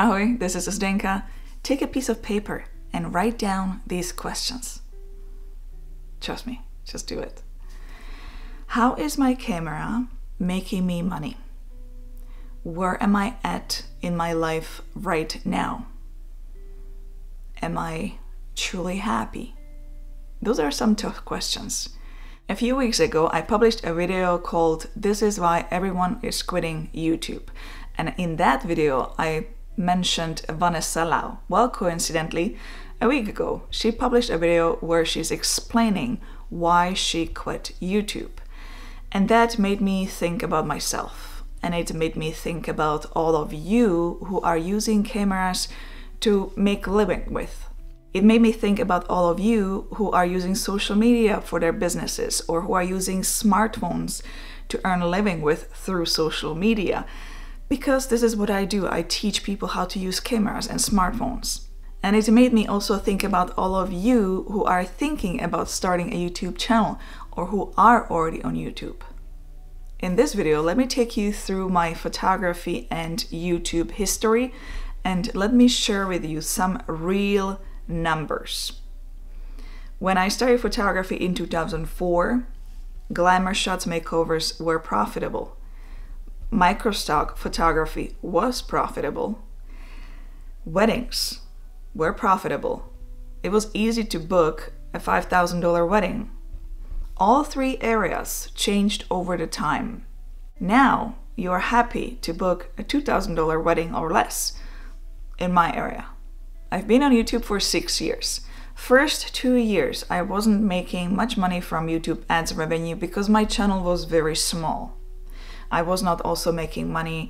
Ahoj, this is Zdenka. Take a piece of paper and write down these questions. Trust me, just do it. How is my camera making me money? Where am I at in my life right now? Am I truly happy? Those are some tough questions. A few weeks ago, I published a video called "This is why everyone is quitting YouTube." And in that video, I mentioned Vanessa Lau. Well, coincidentally, a week ago, she published a video where she's explaining why she quit YouTube. And that made me think about myself. And it made me think about all of you who are using cameras to make a living with. It made me think about all of you who are using social media for their businesses or who are using smartphones to earn a living with through social media. Because this is what I do. I teach people how to use cameras and smartphones. And it made me also think about all of you who are thinking about starting a YouTube channel or who are already on YouTube. In this video, let me take you through my photography and YouTube history and let me share with you some real numbers. When I started photography in 2004, Glamour Shots makeovers were profitable. Microstock photography was profitable. Weddings were profitable. It was easy to book a $5,000 wedding. All three areas changed over the time. Now you're happy to book a $2,000 wedding or less in my area. I've been on YouTube for 6 years. First 2 years, I wasn't making much money from YouTube ads revenue because my channel was very small. I was not also making money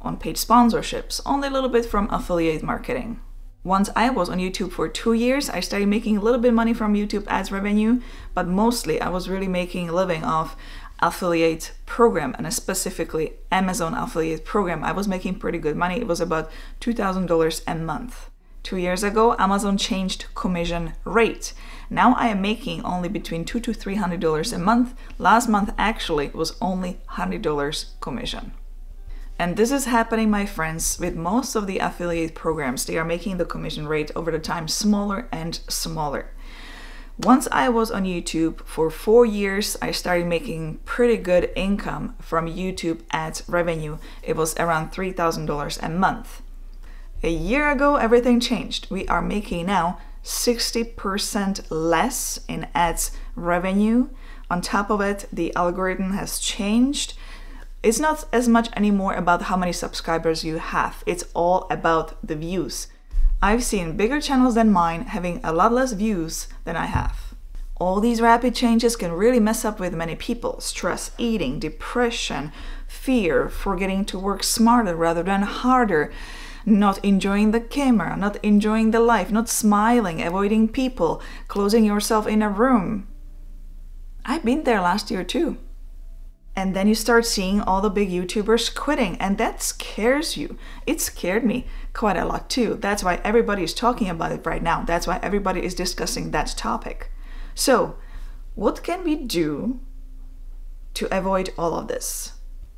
on paid sponsorships, only a little bit from affiliate marketing. Once I was on YouTube for 2 years, I started making a little bit of money from YouTube ads revenue, but mostly I was really making a living off affiliate program and specifically Amazon affiliate program. I was making pretty good money. It was about $2,000 a month. 2 years ago, Amazon changed commission rate. Now I am making only between $200 to $300 a month. Last month actually was only $100 commission. And this is happening, my friends, with most of the affiliate programs. They are making the commission rate over the time smaller and smaller. Once I was on YouTube for 4 years, I started making pretty good income from YouTube ads revenue. It was around $3,000 a month. A year ago, everything changed. We are making now 60% less in ads revenue. On top of it, the algorithm has changed. It's not as much anymore about how many subscribers you have. It's all about the views. I've seen bigger channels than mine having a lot less views than I have. All these rapid changes can really mess up with many people. Stress eating, depression, fear for getting to work smarter rather than harder. Not enjoying the camera, not enjoying the life, not smiling, avoiding people, closing yourself in a room. I've been there last year too. And then you start seeing all the big YouTubers quitting, and that scares you. It scared me quite a lot too. That's why everybody is talking about it right now. That's why everybody is discussing that topic. So, what can we do to avoid all of this?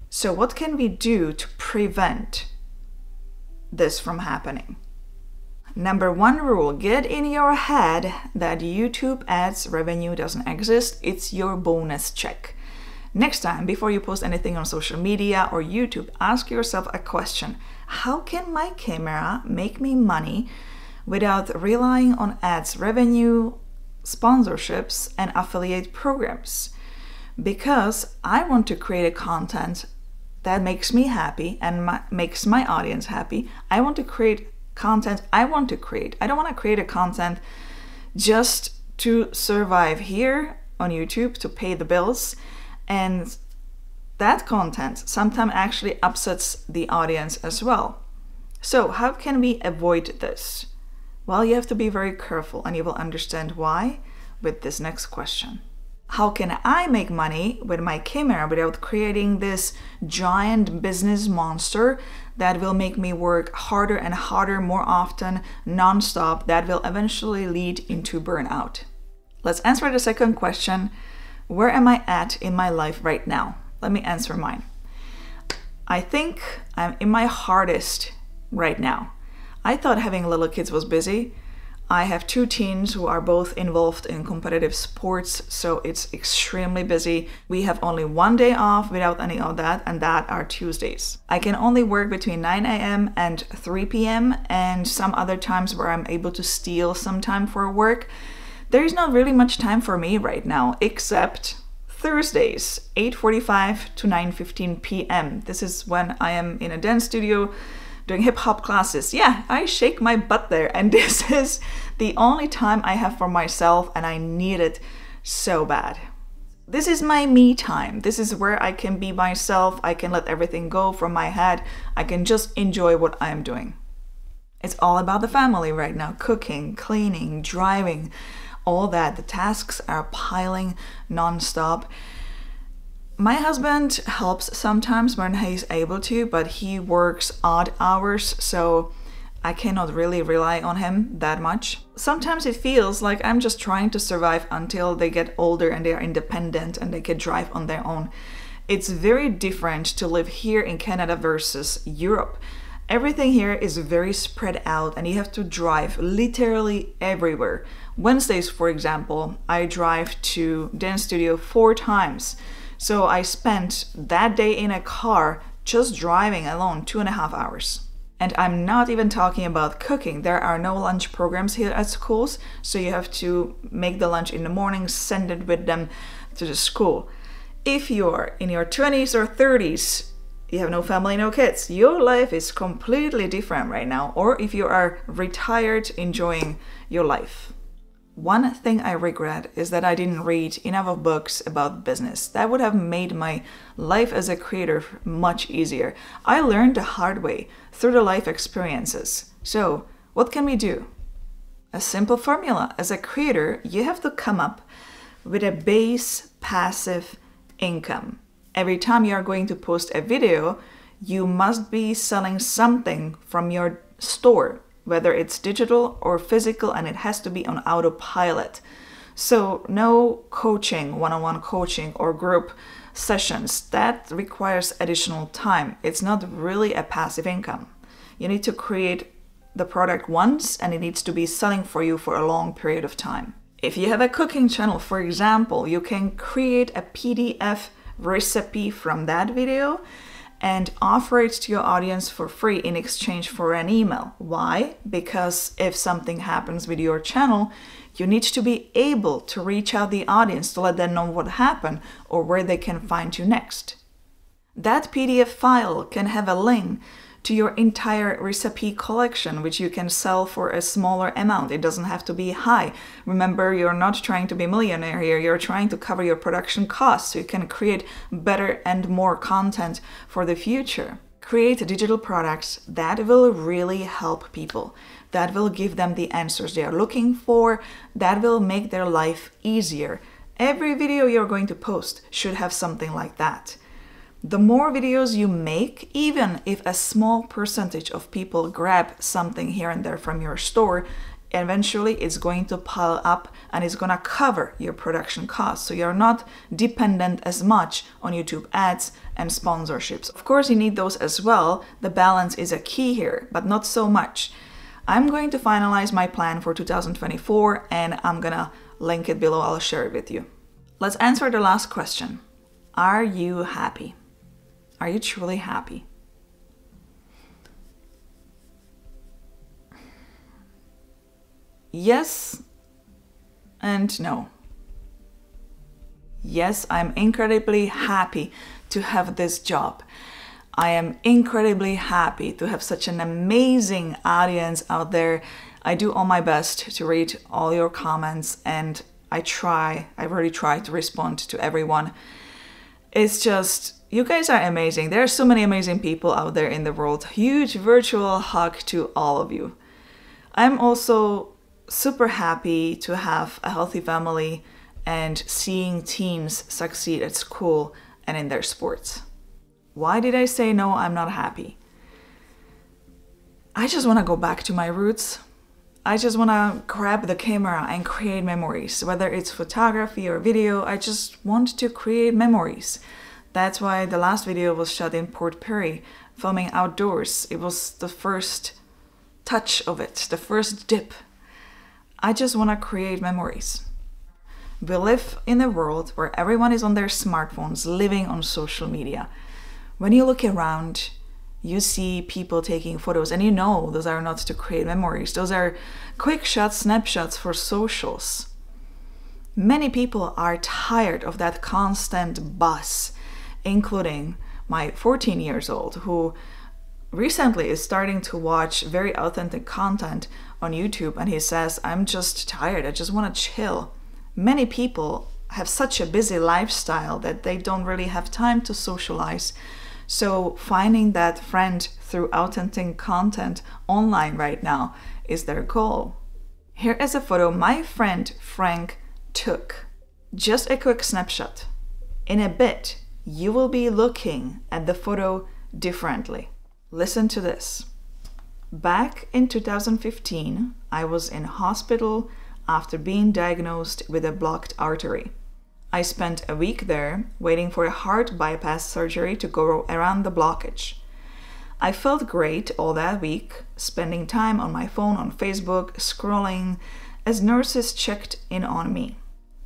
So, what can we do to prevent this from happening? Number one rule, get in your head that YouTube ads revenue doesn't exist. It's your bonus check. Next time, before you post anything on social media or YouTube, ask yourself a question. How can my camera make me money without relying on ads revenue, sponsorships, and affiliate programs? Because I want to create a content that makes me happy and makes my audience happy. I want to create content I want to create. I don't want to create a content just to survive here on YouTube, to pay the bills. And that content sometimes actually upsets the audience as well. So how can we avoid this? Well, you have to be very careful and you will understand why with this next question. How can I make money with my camera without creating this giant business monster that will make me work harder and harder, more often, non-stop, that will eventually lead into burnout? Let's answer the second question. Where am I at in my life right now? Let me answer mine. I think I'm in my hardest right now. I thought having little kids was busy. I have two teens who are both involved in competitive sports, so it's extremely busy. We have only one day off without any of that, and that are Tuesdays. I can only work between 9 a.m. and 3 p.m. and some other times where I'm able to steal some time for work. There is not really much time for me right now, except Thursdays, 8:45 to 9:15 p.m. This is when I am in a dance studio doing hip-hop classes. Yeah, I shake my butt there, and this is the only time I have for myself, and I need it so bad. This is my me time. This is where I can be myself. I can let everything go from my head. I can just enjoy what I am doing. It's all about the family right now. Cooking, cleaning, driving, all that. The tasks are piling non-stop. My husband helps sometimes when he's able to, but he works odd hours, so I cannot really rely on him that much. Sometimes it feels like I'm just trying to survive until they get older and they are independent and they can drive on their own. It's very different to live here in Canada versus Europe. Everything here is very spread out and you have to drive literally everywhere. Wednesdays, for example, I drive to dance studio 4 times. So I spent that day in a car just driving alone 2.5 hours. And I'm not even talking about cooking. There are no lunch programs here at schools, so you have to make the lunch in the morning, send it with them to the school. If you're in your 20s or 30s, you have no family, no kids, your life is completely different right now, or if you are retired, enjoying your life. One thing I regret is that I didn't read enough of books about business. That would have made my life as a creator much easier. I learned the hard way through the life experiences. So, what can we do? A simple formula. As a creator, you have to come up with a base passive income. Every time you are going to post a video, you must be selling something from your store, whether it's digital or physical, and it has to be on autopilot. So no coaching, one-on-one coaching or group sessions. That requires additional time. It's not really a passive income. You need to create the product once and it needs to be selling for you for a long period of time. If you have a cooking channel, for example, you can create a PDF recipe from that video and offer it to your audience for free in exchange for an email. Why? Because if something happens with your channel, you need to be able to reach out the audience to let them know what happened or where they can find you next. That PDF file can have a link to your entire recipe collection, which you can sell for a smaller amount. It doesn't have to be high. Remember, you're not trying to be a millionaire here. You're trying to cover your production costs so you can create better and more content for the future. Create digital products that will really help people, that will give them the answers they are looking for, that will make their life easier. Every video you're going to post should have something like that. The more videos you make, even if a small percentage of people grab something here and there from your store, eventually it's going to pile up and it's going to cover your production costs. So you're not dependent as much on YouTube ads and sponsorships. Of course, you need those as well. The balance is a key here, but not so much. I'm going to finalize my plan for 2024 and I'm going to link it below. I'll share it with you. Let's answer the last question. Are you happy? Are you truly happy? Yes and no. Yes, I'm incredibly happy to have this job. I am incredibly happy to have such an amazing audience out there. I do all my best to read all your comments and I really try to respond to everyone. It's just, you guys are amazing. There are so many amazing people out there in the world. Huge virtual hug to all of you. I'm also super happy to have a healthy family and seeing teens succeed at school and in their sports. Why did I say no, I'm not happy? I just want to go back to my roots. I just want to grab the camera and create memories. Whether it's photography or video, I just want to create memories. That's why the last video was shot in Port Perry, filming outdoors. It was the first touch of it, the first dip. I just want to create memories. We live in a world where everyone is on their smartphones, living on social media. When you look around, you see people taking photos and you know those are not to create memories. Those are quick shots, snapshots for socials. Many people are tired of that constant buzz, including my 14-year-old, who recently is starting to watch very authentic content on YouTube, and he says, I'm just tired, I just want to chill. Many people have such a busy lifestyle that they don't really have time to socialize. So finding that friend through authentic content online right now is their goal. Here is a photo my friend Frank took. Just a quick snapshot. In a bit, you will be looking at the photo differently. Listen to this. Back in 2015, I was in hospital after being diagnosed with a blocked artery. I spent a week there waiting for a heart bypass surgery to go around the blockage. I felt great all that week, spending time on my phone, on Facebook, scrolling as nurses checked in on me.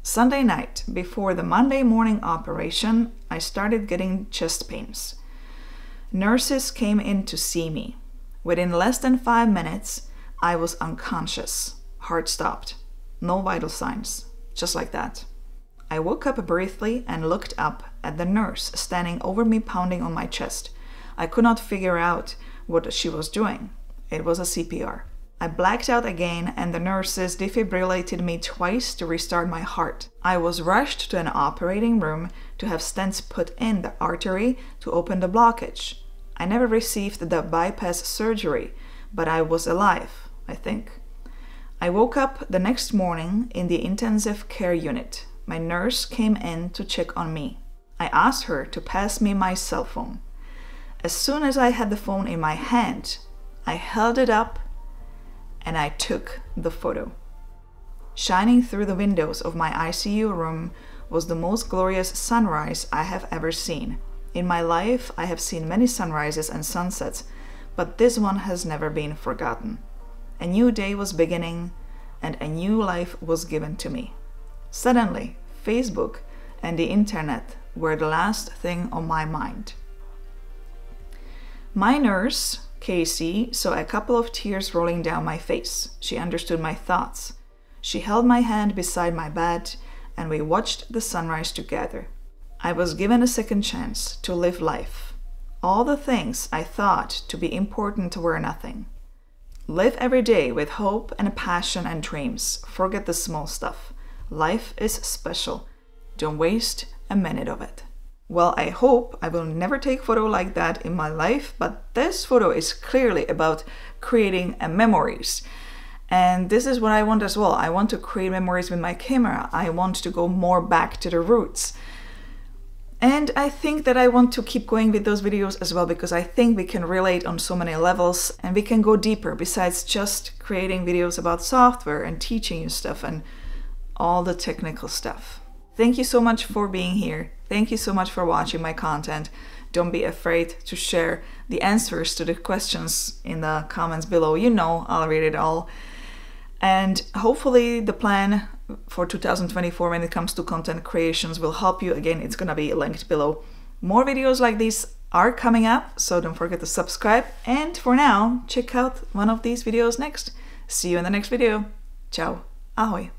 Sunday night, before the Monday morning operation, I started getting chest pains. Nurses came in to see me. Within less than 5 minutes, I was unconscious. Heart stopped. No vital signs. Just like that. I woke up briefly and looked up at the nurse standing over me, pounding on my chest. I could not figure out what she was doing. It was a CPR. I blacked out again and the nurses defibrillated me twice to restart my heart. I was rushed to an operating room to have stents put in the artery to open the blockage. I never received the bypass surgery, but I was alive, I think. I woke up the next morning in the intensive care unit. My nurse came in to check on me. I asked her to pass me my cell phone. As soon as I had the phone in my hand, I held it up and I took the photo. Shining through the windows of my ICU room was the most glorious sunrise I have ever seen. In my life, I have seen many sunrises and sunsets, but this one has never been forgotten. A new day was beginning, and a new life was given to me. Suddenly, Facebook and the internet were the last thing on my mind. My nurse, Casey, saw a couple of tears rolling down my face. She understood my thoughts. She held my hand beside my bed, and we watched the sunrise together. I was given a second chance to live life. All the things I thought to be important were nothing. Live every day with hope and passion and dreams. Forget the small stuff. Life is special. Don't waste a minute of it. Well, I hope I will never take a photo like that in my life, but this photo is clearly about creating memories. And this is what I want as well. I want to create memories with my camera. I want to go more back to the roots. And I think that I want to keep going with those videos as well, because I think we can relate on so many levels and we can go deeper besides just creating videos about software and teaching you stuff and all the technical stuff. Thank you so much for being here. Thank you so much for watching my content. Don't be afraid to share the answers to the questions in the comments below. You know, I'll read it all. And hopefully the plan for 2024 when it comes to content creations will help you. Again, it's gonna be linked below. More videos like these are coming up, so don't forget to subscribe. And for now, check out one of these videos next. See you in the next video. Ciao. Ahoj.